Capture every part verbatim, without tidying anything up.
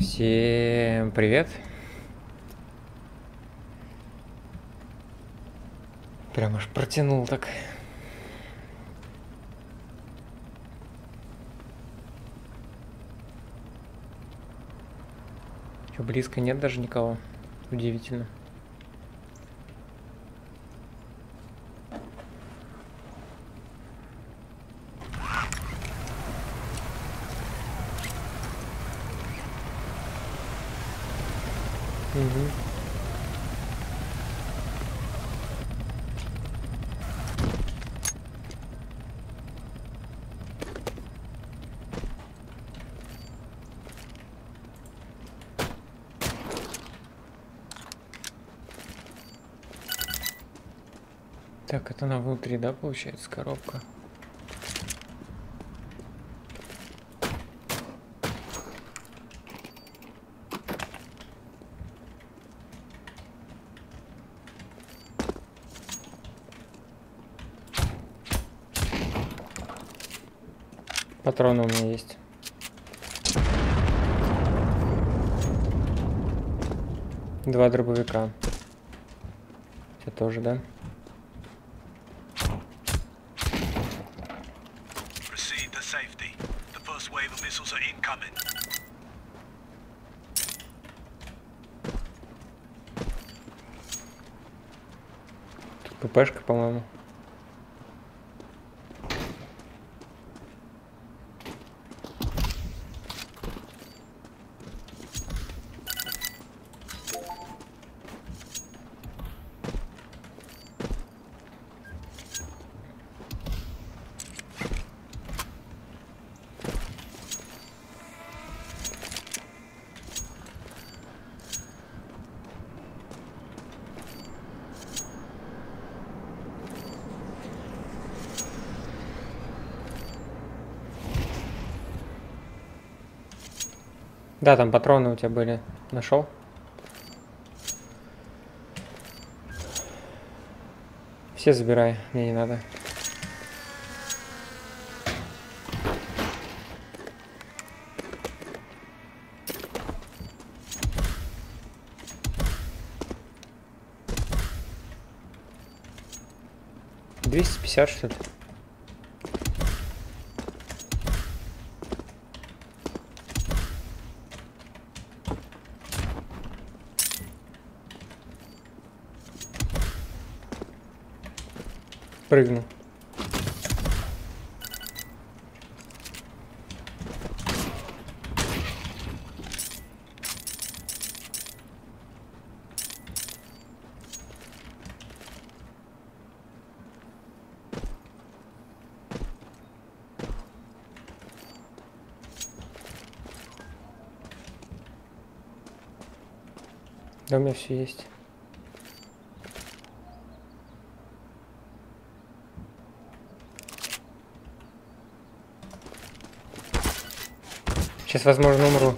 Всем привет. Прям аж протянул так. Чё, близко нет даже никого? Удивительно. Так, это она внутри, да, получается, коробка? Патроны у меня есть. Два дробовика. Это тоже, да? ППшка, по-моему. Да, там патроны у тебя были. Нашел? Все забирай, мне не надо. двести пятьдесят что ли? Прыгну. Да, у меня все есть. Сейчас, возможно, умру.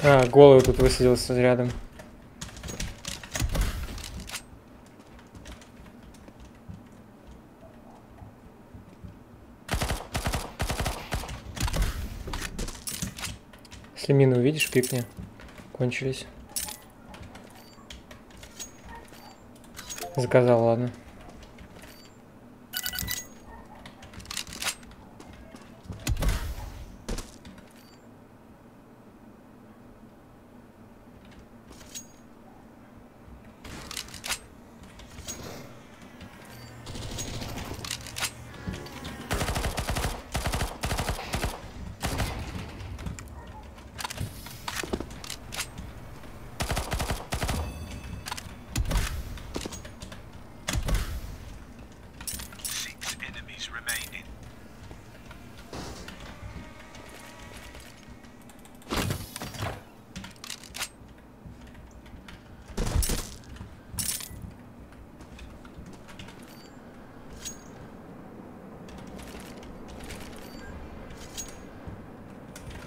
А, голову тут высадился рядом. Если мину увидишь, пикни. Кончились. Заказал, ладно.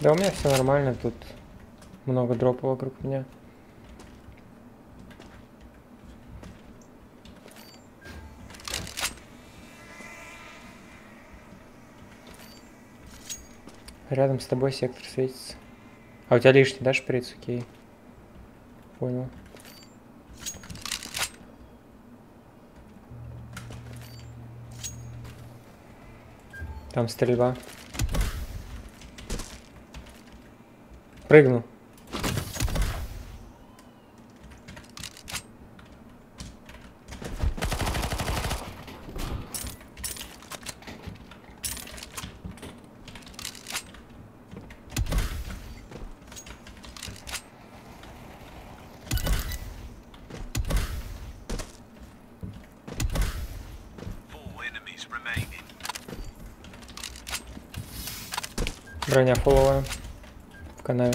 Да у меня все нормально, тут много дропа вокруг меня. Рядом с тобой сектор светится. А у тебя лишний, да, шприц? Окей. Понял. Там стрельба. Прыгну. Броня фуловая в канаве.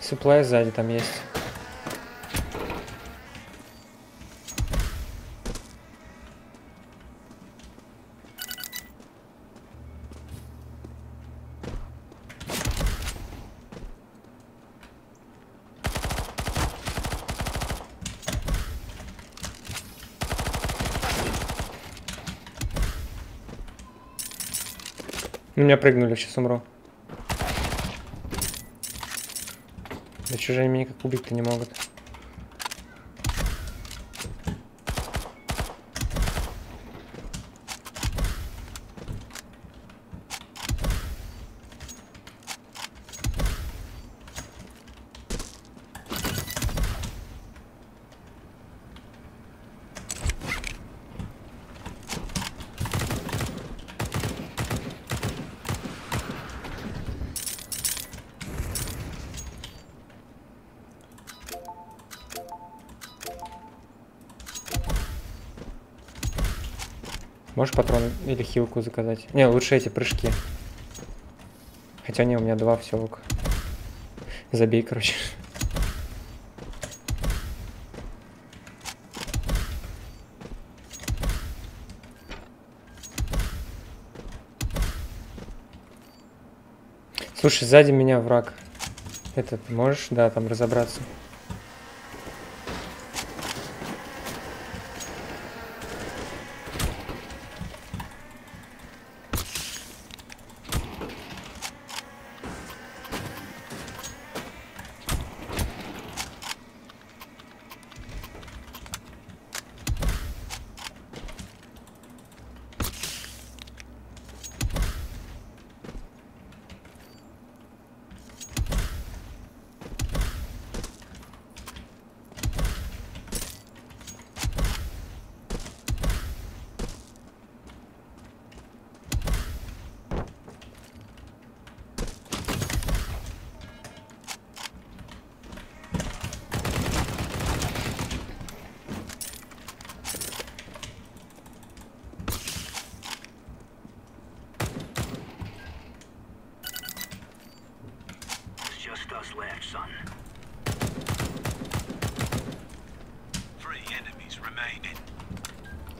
Суплай сзади там есть. На меня прыгнули, сейчас умру. Да чужие меня никак убить-то не могут. Можешь патрон или хилку заказать? Не, лучше эти прыжки. Хотя не, у меня два, все ок. Забей, короче. Слушай, сзади меня враг. Этот, можешь, да, там разобраться?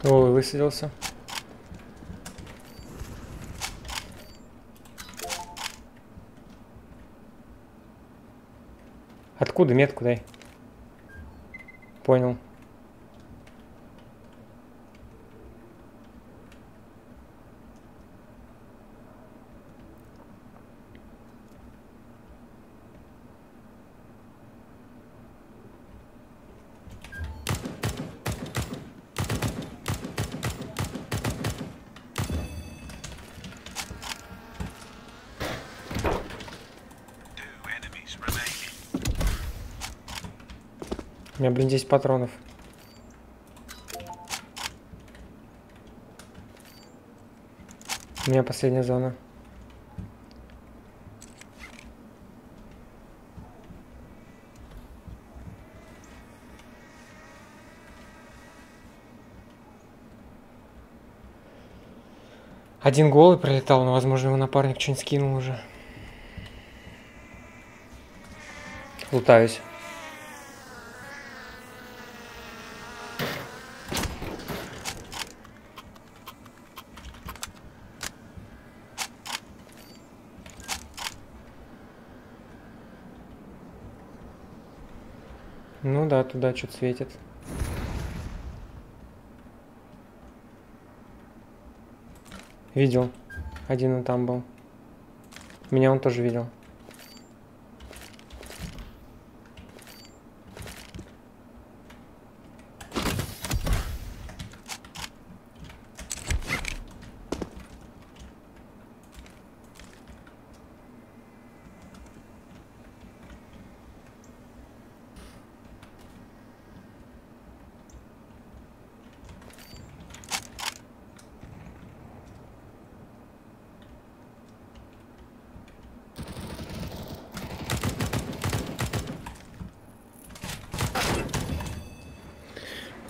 Ой, высадился. Откуда метку дай? Понял. У меня, блин, десять патронов. У меня последняя зона. Один голый пролетал, но, возможно, его напарник что-нибудь скинул уже. Лутаюсь. Ну да, туда что-то светит. Видел. Один он там был. Меня он тоже видел.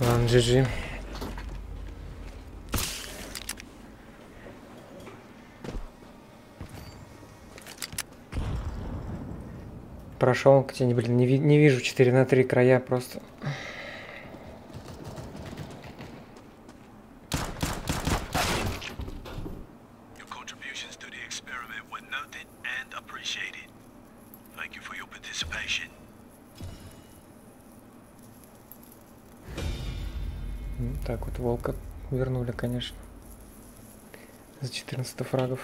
Ладно, джи джи. Прошел где-нибудь, блин, не, не вижу четыре на три края просто. Так вот волка вернули, конечно, за четырнадцать фрагов.